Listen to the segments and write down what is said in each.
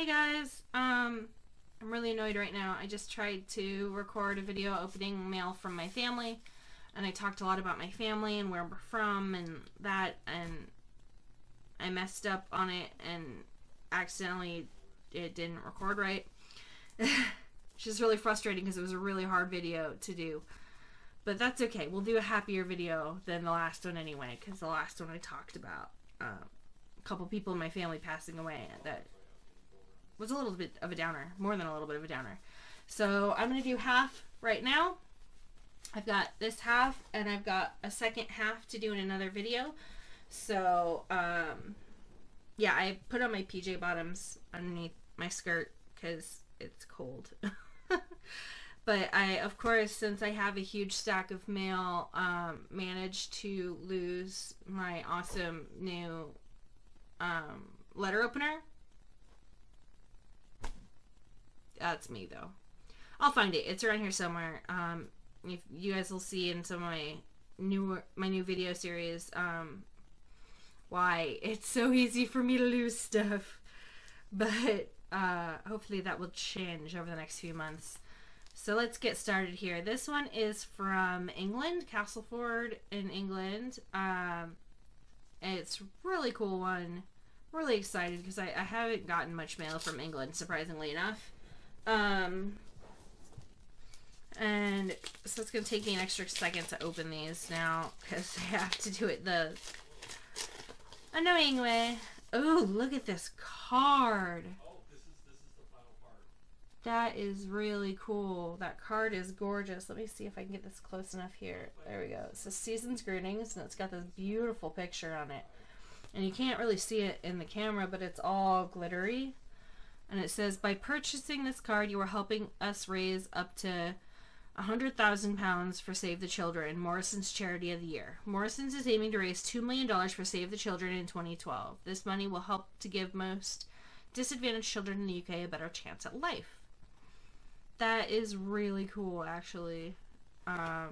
Hey guys, I'm really annoyed right now. I just tried to record a video opening mail from my family, and I talked a lot about my family and where we're from and that, and I messed up on it and accidentally it didn't record right. It's just really frustrating because it was a really hard video to do, but that's okay. We'll do a happier video than the last one anyway, because the last one I talked about a couple people in my family passing away that was a little bit of a downer, more than a little bit of a downer. So I'm going to do half right now. I've got this half and I've got a second half to do in another video. So yeah, I put on my PJ bottoms underneath my skirt because it's cold. But I, of course, since I have a huge stack of mail, managed to lose my awesome new letter opener. That's me, though. I'll find it. It's around here somewhere. If you guys will see in some of my new video series why it's so easy for me to lose stuff. But hopefully that will change over the next few months. So let's get started here. This one is from England, Castleford in England. It's a really cool one. I'm really excited because I haven't gotten much mail from England, surprisingly enough. And so it's going to take me an extra second to open these now because I have to do it the annoying way. Oh, look at this card. Oh, this is the final card. That is really cool. That card is gorgeous. Let me see if I can get this close enough here. There we go. It says Season's Greetings, and it's got this beautiful picture on it. And you can't really see it in the camera, but it's all glittery. And it says, by purchasing this card, you are helping us raise up to £100,000 for Save the Children, Morrison's Charity of the Year. Morrison's is aiming to raise $2 million for Save the Children in 2012. This money will help to give most disadvantaged children in the UK a better chance at life. That is really cool, actually. It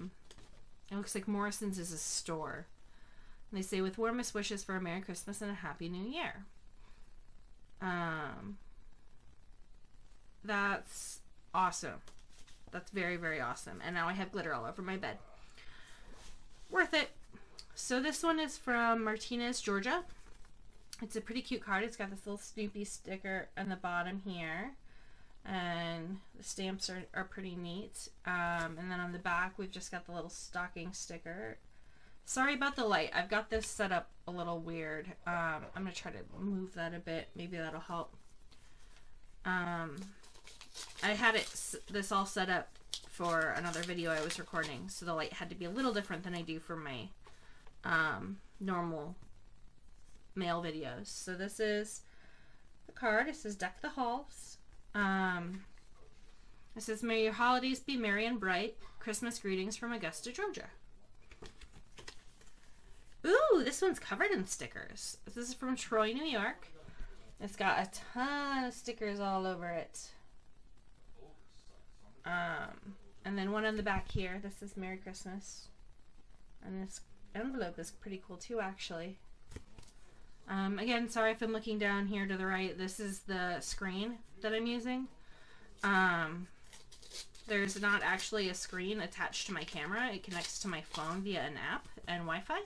looks like Morrison's is a store. And they say, with warmest wishes for a Merry Christmas and a Happy New Year. That's awesome. That's very, very awesome. And now I have glitter all over my bed. Worth it. So this one is from Martinez, Georgia. It's a pretty cute card. It's got this little Snoopy sticker on the bottom here. And the stamps are pretty neat. And then on the back, we've just got the little stocking sticker. Sorry about the light. I've got this set up a little weird. I'm going to try to move that a bit. Maybe that'll help. I had this all set up for another video I was recording, so the light had to be a little different than I do for my normal mail videos. So this is the card. It says, Deck the Halls. It says, may your holidays be merry and bright. Christmas greetings from Augusta, Georgia. Ooh, this one's covered in stickers. This is from Troy, New York. It's got a ton of stickers all over it. And then one on the back here. This is Merry Christmas. And this envelope is pretty cool too, actually. Again, sorry if I'm looking down here to the right. This is the screen that I'm using. There's not actually a screen attached to my camera. It connects to my phone via an app and Wi-Fi.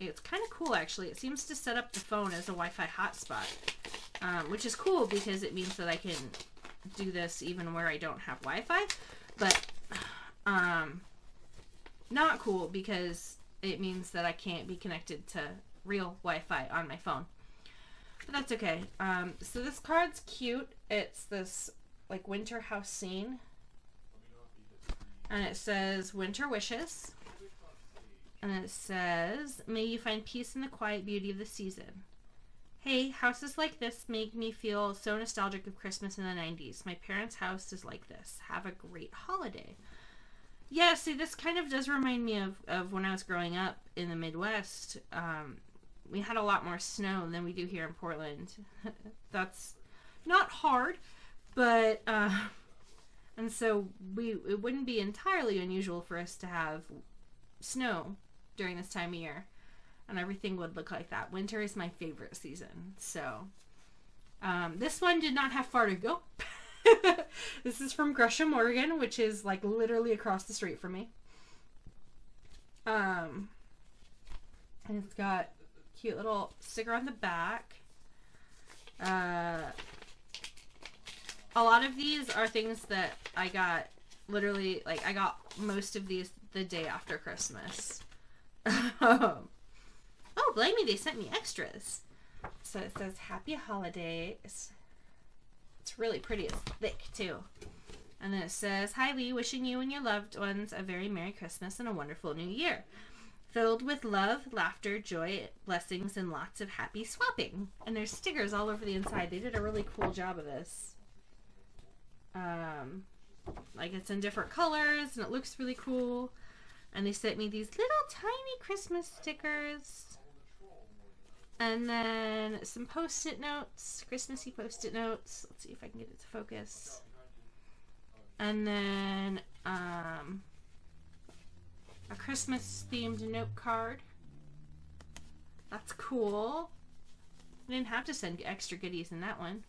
It's kind of cool, actually. It seems to set up the phone as a Wi-Fi hotspot, which is cool because it means that I can do this even where I don't have Wi-Fi, but not cool because it means that I can't be connected to real Wi-Fi on my phone. But that's okay. So this card's cute. It's this, like, winter house scene. And it says, Winter Wishes. And it says, may you find peace in the quiet beauty of the season. Hey, houses like this make me feel so nostalgic of Christmas in the 90s. My parents' house is like this. Have a great holiday. Yeah, see, this kind of does remind me of when I was growing up in the Midwest. We had a lot more snow than we do here in Portland. That's not hard, but... and so it wouldn't be entirely unusual for us to have snow during this time of year, and everything would look like that. Winter is my favorite season, so This one did not have far to go. This is from Gresham, Oregon, which is like literally across the street from me. And it's got a cute little sticker on the back. A lot of these are things that I got literally, like, I got most of these the day after Christmas. Oh, blame me, they sent me extras. So it says, Happy Holidays. It's really pretty. It's thick, too. And then it says, Hi, Lee, wishing you and your loved ones a very Merry Christmas and a wonderful New Year. Filled with love, laughter, joy, blessings, and lots of happy swapping. And there's stickers all over the inside. They did a really cool job of this. Like, it's in different colors, and it looks really cool. And they sent me these little tiny Christmas stickers. And then some post-it notes, Christmassy post-it notes. Let's see if I can get it to focus. And then a Christmas-themed note card. That's cool. I didn't have to send extra goodies in that one.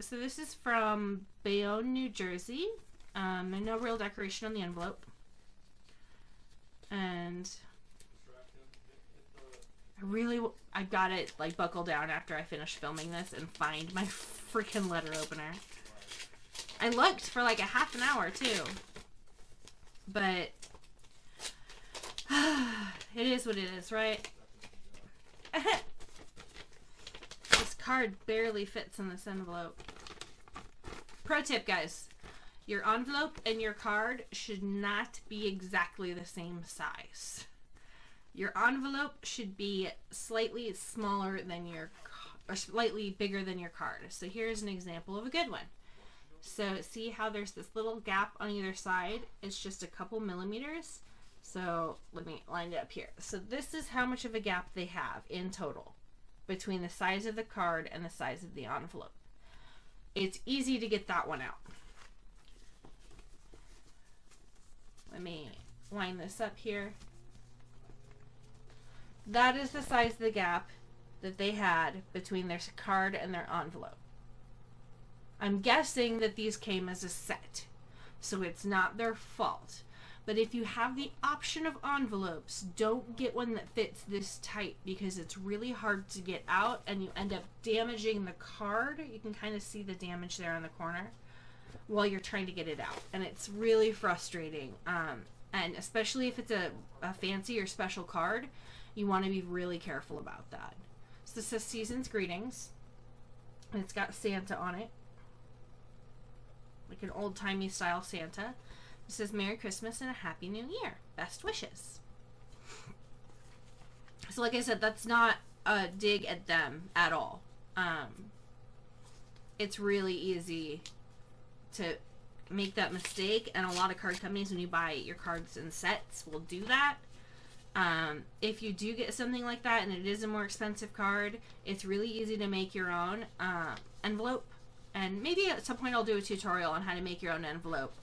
So this is from Bayonne, New Jersey. There's no real decoration on the envelope. And I got it like buckled down after I finished filming this and find my freaking letter opener. I looked for like a half an hour too. But it is what it is, right? This card barely fits in this envelope. Pro tip, guys. Your envelope and your card should not be exactly the same size. Your envelope should be slightly smaller than your, or slightly bigger than your card. So here's an example of a good one. So see how there's this little gap on either side? It's just a couple millimeters. So let me line it up here. So this is how much of a gap they have in total between the size of the card and the size of the envelope. It's easy to get that one out. Let me line this up here. That is the size of the gap that they had between their card and their envelope. I'm guessing that these came as a set, so it's not their fault. But if you have the option of envelopes, don't get one that fits this tight because it's really hard to get out and you end up damaging the card. You can kind of see the damage there on the corner while you're trying to get it out. And it's really frustrating. And especially if it's a fancy or special card, you want to be really careful about that. So this says Season's Greetings. And it's got Santa on it. Like an old-timey style Santa. It says, Merry Christmas and a Happy New Year. Best wishes. So like I said, that's not a dig at them at all. It's really easy to make that mistake. And a lot of card companies, when you buy your cards in sets, will do that. If you do get something like that and it is a more expensive card, it's really easy to make your own envelope. And maybe at some point I'll do a tutorial on how to make your own envelope.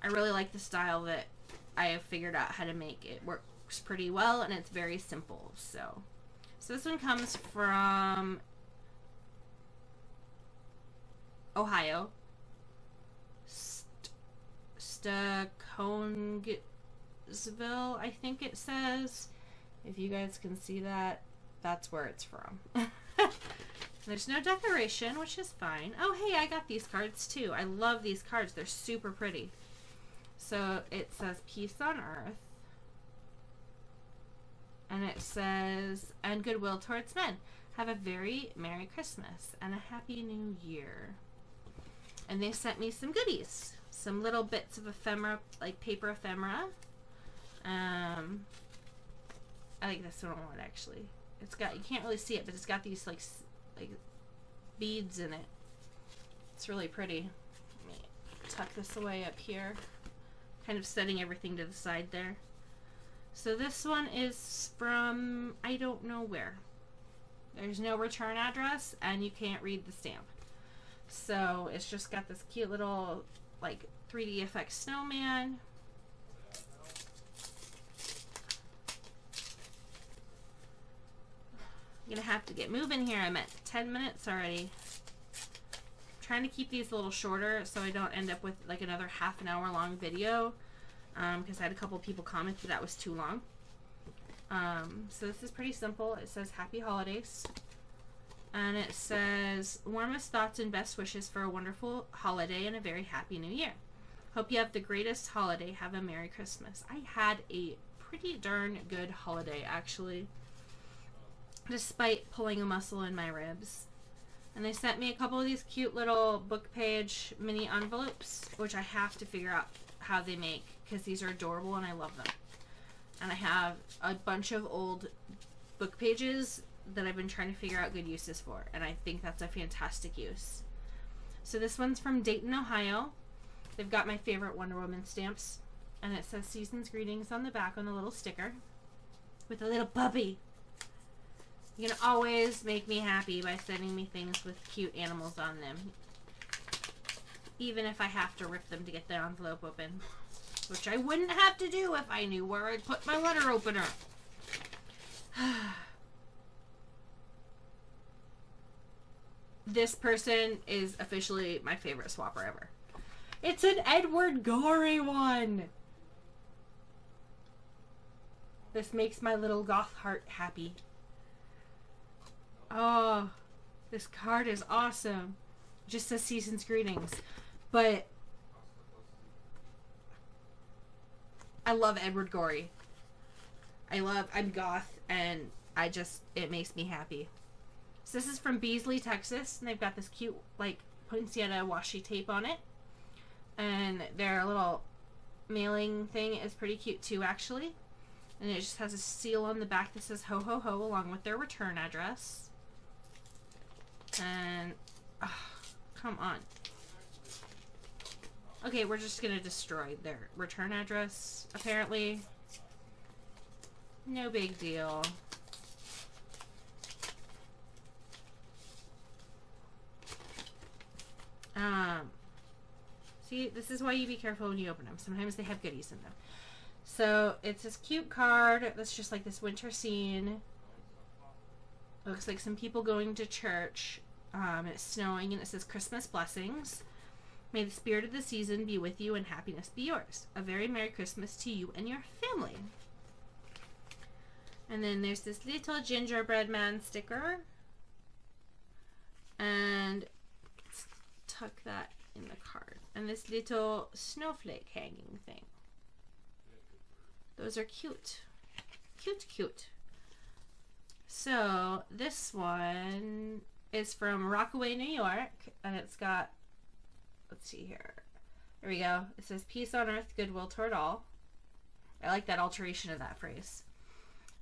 I really like the style that I have figured out how to make. It works pretty well and it's very simple. So this one comes from Ohio. Staconsville, I think it says. If you guys can see that, that's where it's from. There's no decoration, which is fine. Oh, hey, I got these cards, too. I love these cards. They're super pretty. So it says, Peace on Earth. And it says, And goodwill towards men. Have a very Merry Christmas and a Happy New Year. And they sent me some goodies. Some little bits of ephemera, like paper ephemera. I like this one a lot, actually. It's got, you can't really see it, but it's got these, like beads in it. It's really pretty. Let me tuck this away up here. Kind of setting everything to the side there. So this one is from I don't know where. There's no return address and you can't read the stamp. So it's just got this cute little like 3D effect snowman. I'm going to have to get moving here. I'm at 10 minutes already. I'm trying to keep these a little shorter so I don't end up with like another half an hour long video, because I had a couple people comment that that was too long. So this is pretty simple. It says Happy Holidays. And it says, warmest thoughts and best wishes for a wonderful holiday and a very happy new year. Hope you have the greatest holiday. Have a Merry Christmas. I had a pretty darn good holiday, actually, despite pulling a muscle in my ribs. And they sent me a couple of these cute little book page mini envelopes, which I have to figure out how they make, because these are adorable and I love them. And I have a bunch of old book pages that I've been trying to figure out good uses for, and I think that's a fantastic use. So this one's from Dayton, Ohio. They've got my favorite Wonder Woman stamps, and it says Season's Greetings on the back on a little sticker with a little puppy. You can always make me happy by sending me things with cute animals on them, even if I have to rip them to get the envelope open, which I wouldn't have to do if I knew where I'd put my letter opener. This person is officially my favorite swapper ever. It's an Edward Gorey one. This makes my little goth heart happy. Oh, this card is awesome. It just says Season's Greetings, but I love Edward Gorey. I'm goth, and it makes me happy. So this is from Beasley, Texas, and they've got this cute, like, poinsettia washi tape on it. And their little mailing thing is pretty cute too, actually. And it just has a seal on the back that says ho ho ho along with their return address. And, oh, come on. Okay, we're just gonna destroy their return address, apparently. No big deal. See, this is why you be careful when you open them. Sometimes they have goodies in them. So it's this cute card that's just like this winter scene. It looks like some people going to church. It's snowing, and it says Christmas blessings. May the spirit of the season be with you and happiness be yours. A very Merry Christmas to you and your family. And then there's this little gingerbread man sticker. And tuck that in the card. And this little snowflake hanging thing. Those are cute. Cute, cute. So this one is from Rockaway, New York. And it's got, let's see here. There we go. It says, peace on earth, goodwill toward all. I like that alteration of that phrase.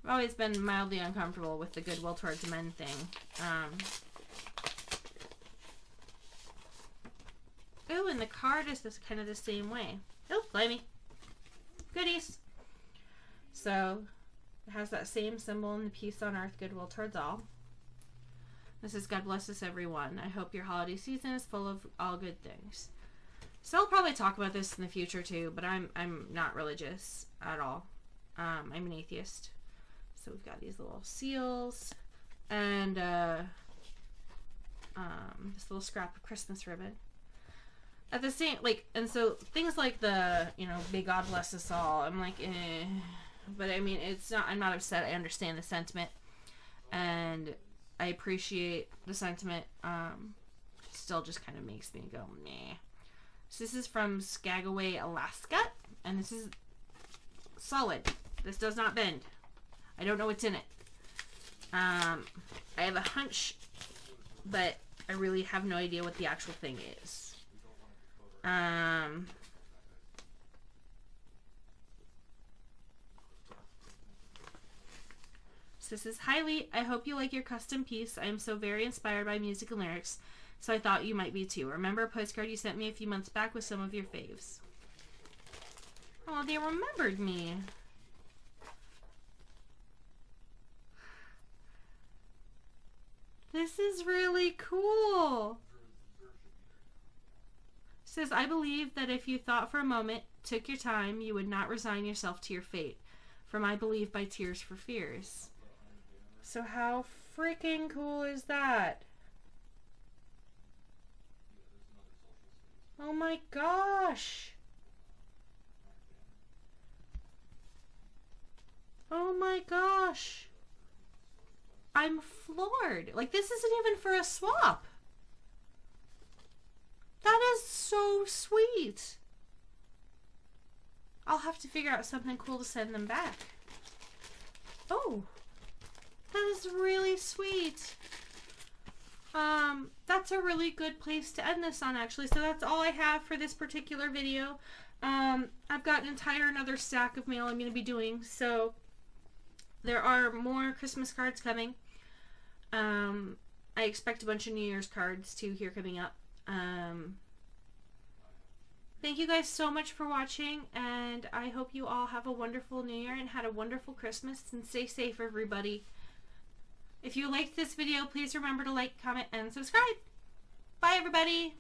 I've always been mildly uncomfortable with the goodwill towards men thing. Oh, and the card is this kind of the same way. Oh, blimey. Goodies. So, it has that same symbol in the peace on earth, goodwill towards all. This is God bless us everyone. I hope your holiday season is full of all good things. So I'll probably talk about this in the future too, but I'm not religious at all. I'm an atheist. So we've got these little seals and this little scrap of Christmas ribbon. At the same, like, and so things like the, you know, may God bless us all, I'm like, eh. But I mean, it's not, I'm not upset. I understand the sentiment, and I appreciate the sentiment. Still just kind of makes me go, meh. So this is from Skagway, Alaska, and this is solid. This does not bend. I don't know what's in it. I have a hunch, but I really have no idea what the actual thing is. So this is highly, I hope you like your custom piece. I am so very inspired by music and lyrics, so I thought you might be too. Remember a postcard you sent me a few months back with some of your faves? Oh, they remembered me. This is really cool. Says, I believe that if you thought for a moment, took your time, you would not resign yourself to your fate. From I Believe by Tears for Fears. So how freaking cool is that? Oh my gosh! Oh my gosh! I'm floored. Like, this isn't even for a swap. That is so sweet. I'll have to figure out something cool to send them back. Oh, that is really sweet. That's a really good place to end this on, actually. So that's all I have for this particular video. I've got an entire another stack of mail I'm going to be doing, so there are more Christmas cards coming. I expect a bunch of New Year's cards too here coming up. Thank you guys so much for watching, and I hope you all have a wonderful New Year and had a wonderful Christmas, and stay safe, everybody. If you liked this video, please remember to like, comment, and subscribe. Bye, everybody!